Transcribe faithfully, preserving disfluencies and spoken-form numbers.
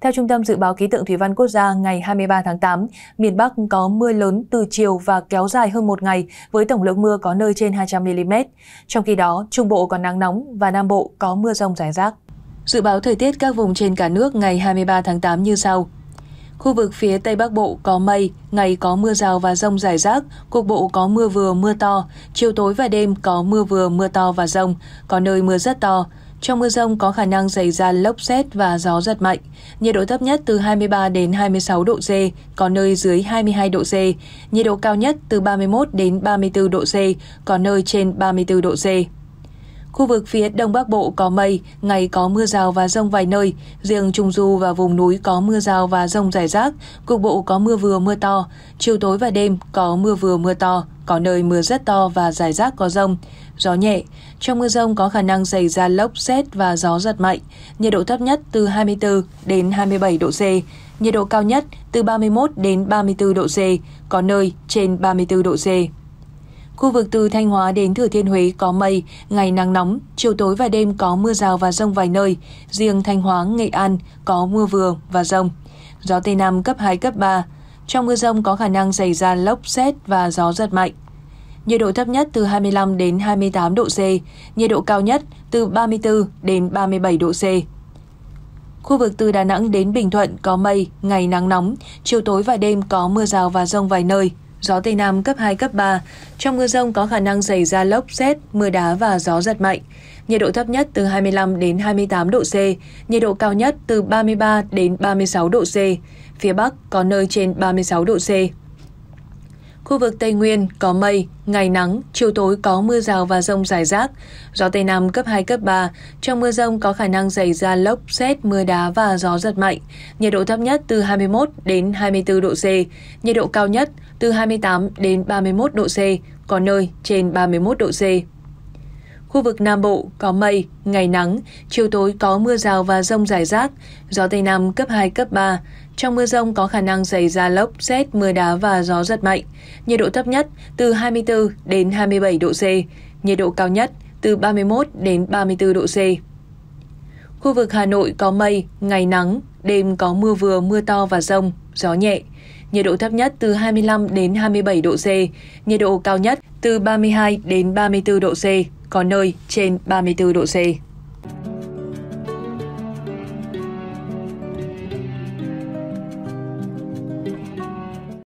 Theo Trung tâm Dự báo Khí tượng Thủy văn Quốc gia, ngày hai mươi ba tháng tám, miền Bắc có mưa lớn từ chiều và kéo dài hơn một ngày, với tổng lượng mưa có nơi trên hai trăm mi-li-mét. Trong khi đó, Trung Bộ có nắng nóng và Nam Bộ có mưa rông rải rác. Dự báo thời tiết các vùng trên cả nước ngày hai mươi ba tháng tám như sau. Khu vực phía Tây Bắc Bộ có mây, ngày có mưa rào và dông rải rác, cục bộ có mưa vừa mưa to, chiều tối và đêm có mưa vừa mưa to và dông, có nơi mưa rất to. Trong mưa dông có khả năng xảy ra lốc sét và gió giật mạnh. Nhiệt độ thấp nhất từ hai mươi ba đến hai mươi sáu độ C, có nơi dưới hai mươi hai độ C. Nhiệt độ cao nhất từ ba mươi mốt đến ba mươi tư độ C, có nơi trên ba mươi tư độ C. Khu vực phía Đông Bắc Bộ có mây, ngày có mưa rào và dông vài nơi, riêng Trung Du và vùng núi có mưa rào và dông rải rác, cục bộ có mưa vừa mưa to, chiều tối và đêm có mưa vừa mưa to, có nơi mưa rất to và rải rác có dông, gió nhẹ. Trong mưa dông có khả năng xảy ra lốc sét và gió giật mạnh, nhiệt độ thấp nhất từ hai mươi tư đến hai mươi bảy độ C, nhiệt độ cao nhất từ ba mươi mốt đến ba mươi tư độ C, có nơi trên ba mươi tư độ C. Khu vực từ Thanh Hóa đến Thừa Thiên Huế có mây, ngày nắng nóng, chiều tối và đêm có mưa rào và dông vài nơi, riêng Thanh Hóa, Nghệ An có mưa vừa và dông. Gió Tây Nam cấp hai, cấp ba, trong mưa dông có khả năng xảy ra lốc sét và gió giật mạnh. Nhiệt độ thấp nhất từ hai mươi lăm đến hai mươi tám độ C, nhiệt độ cao nhất từ ba mươi tư đến ba mươi bảy độ C. Khu vực từ Đà Nẵng đến Bình Thuận có mây, ngày nắng nóng, chiều tối và đêm có mưa rào và dông vài nơi. Gió Tây Nam cấp hai, cấp ba, trong mưa dông có khả năng xảy ra lốc sét, mưa đá và gió giật mạnh. Nhiệt độ thấp nhất từ hai mươi lăm đến hai mươi tám độ C, nhiệt độ cao nhất từ ba mươi ba đến ba mươi sáu độ C, phía Bắc có nơi trên ba mươi sáu độ C. Khu vực Tây Nguyên có mây, ngày nắng, chiều tối có mưa rào và dông rải rác. Gió Tây Nam cấp hai, cấp ba, trong mưa dông có khả năng xảy ra lốc, sét, mưa đá và gió giật mạnh. Nhiệt độ thấp nhất từ hai mươi mốt đến hai mươi tư độ C, nhiệt độ cao nhất từ hai mươi tám đến ba mươi mốt độ C, có nơi trên ba mươi mốt độ C. Khu vực Nam Bộ có mây, ngày nắng, chiều tối có mưa rào và dông rải rác, gió Tây Nam cấp hai, cấp ba. Trong mưa dông có khả năng xảy ra lốc, sét, mưa đá và gió giật mạnh. Nhiệt độ thấp nhất từ hai mươi tư đến hai mươi bảy độ C, nhiệt độ cao nhất từ ba mươi mốt đến ba mươi tư độ C. Khu vực Hà Nội có mây, ngày nắng, đêm có mưa vừa, mưa to và dông, gió nhẹ. Nhiệt độ thấp nhất từ hai mươi lăm đến hai mươi bảy độ C, nhiệt độ cao nhất từ ba mươi hai đến ba mươi tư độ C, có nơi trên ba mươi tư độ C.